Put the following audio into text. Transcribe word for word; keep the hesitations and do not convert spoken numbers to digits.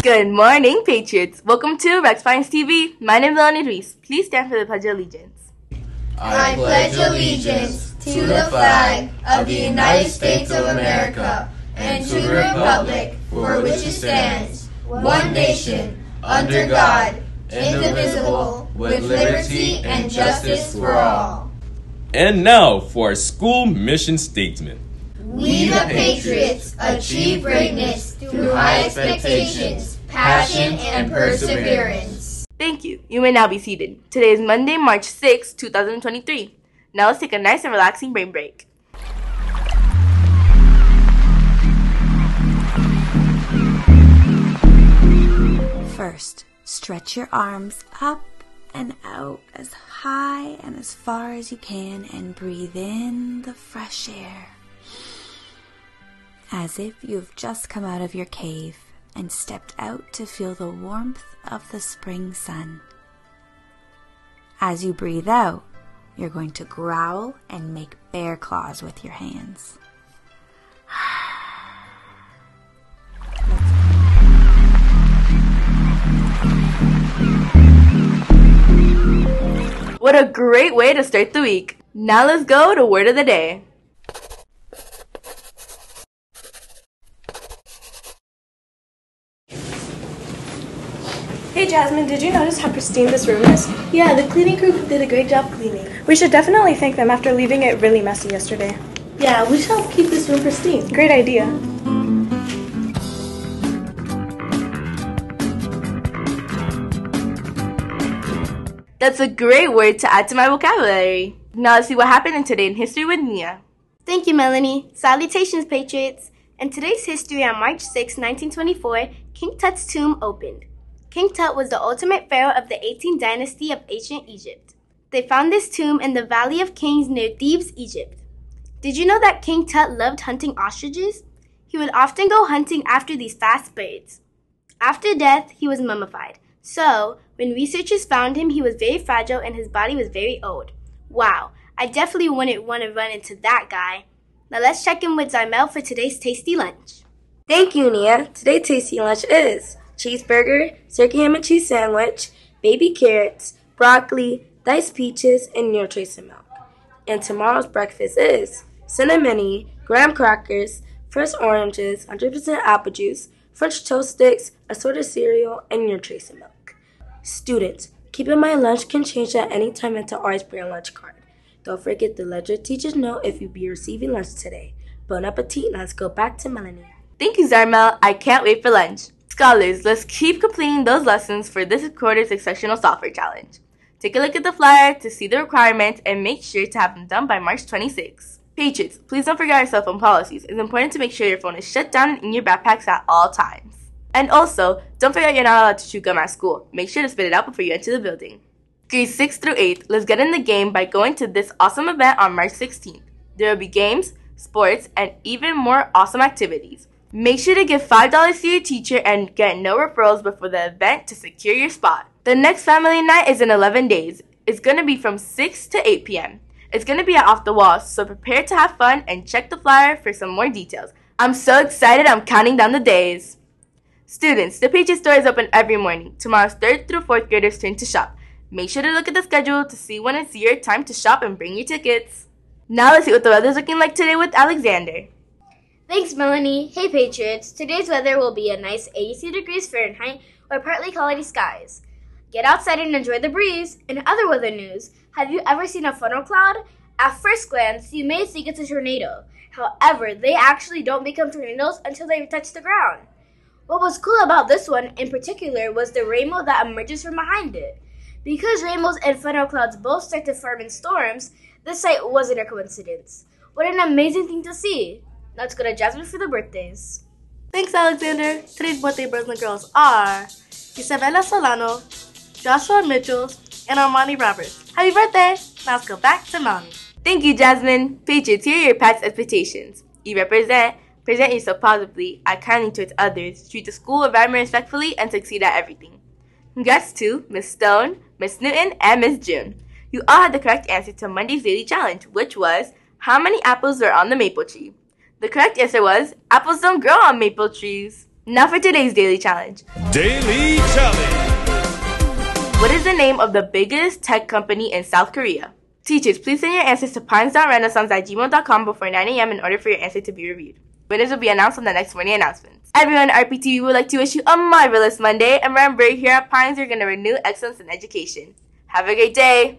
Good morning, Patriots. Welcome to Rex Pines T V. My name is Lonnie Reese. Please stand for the Pledge of Allegiance. I pledge allegiance to the flag of the United States of America and to the republic for which it stands, one nation, under God, indivisible, with liberty and justice for all. And now for our school mission statement. We the Patriots achieve greatness through high expectations, passion, and perseverance. Thank you. You may now be seated. Today is Monday, March sixth, two thousand twenty-three. Now let's take a nice and relaxing brain break. First, stretch your arms up and out as high and as far as you can and breathe in the fresh air, as if you've just come out of your cave and stepped out to feel the warmth of the spring sun. As you breathe out, you're going to growl and make bear claws with your hands. What a great way to start the week! Now let's go to Word of the Day. Hey Jasmine, did you notice how pristine this room is? Yeah, the cleaning crew did a great job cleaning. We should definitely thank them after leaving it really messy yesterday. Yeah, we shall keep this room pristine. Great idea. That's a great word to add to my vocabulary. Now let's see what happened in Today in History with Nia. Thank you, Melanie. Salutations, Patriots. In today's history on March sixth, nineteen twenty-four, King Tut's tomb opened. King Tut was the ultimate pharaoh of the eighteenth dynasty of ancient Egypt. They found this tomb in the Valley of Kings near Thebes, Egypt. Did you know that King Tut loved hunting ostriches? He would often go hunting after these fast birds. After death, he was mummified. So, when researchers found him, he was very fragile and his body was very old. Wow, I definitely wouldn't want to run into that guy. Now let's check in with Zarmel for today's tasty lunch. Thank you, Nia. Today's tasty lunch is cheeseburger, turkey ham and cheese sandwich, baby carrots, broccoli, diced peaches, and your choice of milk. And tomorrow's breakfast is cinnamon, graham crackers, fresh oranges, one hundred percent apple juice, French toast sticks, assorted cereal, and your choice of milk. Students, keep in mind lunch can change at any time at the Orange Brand lunch card. Don't forget to let your teachers know if you'll be receiving lunch today. Bon appetit, let's go back to Melanie. Thank you, Zarmel. I can't wait for lunch. Scholars, let's keep completing those lessons for this quarter's Exceptional Software Challenge. Take a look at the flyer to see the requirements and make sure to have them done by March twenty-sixth. Patriots, please don't forget our cell phone policies. It's important to make sure your phone is shut down and in your backpacks at all times. And also, don't forget you're not allowed to chew gum at school. Make sure to spit it out before you enter the building. Grades six through eight, let's get in the game by going to this awesome event on March sixteenth. There will be games, sports, and even more awesome activities. Make sure to give five dollars to your teacher and get no referrals before the event to secure your spot. The next family night is in eleven days. It's going to be from six to eight p m It's going to be at Off the Wall, so prepare to have fun and check the flyer for some more details. I'm so excited, I'm counting down the days. Students, the Patriot Store is open every morning. Tomorrow's third through fourth graders turn to shop. Make sure to look at the schedule to see when it's your time to shop and bring your tickets. Now let's see what the weather's looking like today with Alexander. Thanks, Melanie. Hey, Patriots. Today's weather will be a nice eighty-two degrees Fahrenheit or partly cloudy skies. Get outside and enjoy the breeze. In other weather news, have you ever seen a funnel cloud? At first glance, you may think it's a tornado. However, they actually don't become tornadoes until they touch the ground. What was cool about this one in particular was the rainbow that emerges from behind it. Because rainbows and funnel clouds both start to form in storms, this sight wasn't a coincidence. What an amazing thing to see! Let's go to Jasmine for the birthdays. Thanks, Alexander. Today's birthday boys and girls are Isabella Solano, Joshua Mitchell, and Armani Roberts. Happy birthday! Now let's go back to Mommy. Thank you, Jasmine. Patriots, here are your pets' expectations. E. Represent. Present yourself positively, act kindly towards others, treat the school environment respectfully, and succeed at everything. Congrats to Miss Stone, Miss Newton, and Miss June. You all had the correct answer to Monday's daily challenge, which was, how many apples were on the maple tree? The correct answer was, apples don't grow on maple trees. Now for today's daily challenge. Daily challenge. What is the name of the biggest tech company in South Korea? Teachers, please send your answers to Pines dot renaissance at gmail dot com before nine a m in order for your answer to be reviewed. Winners will be announced on the next morning announcements. Everyone at R P T V would like to wish you a marvelous Monday. And remember, here at Pines, you're going to renew excellence in education. Have a great day.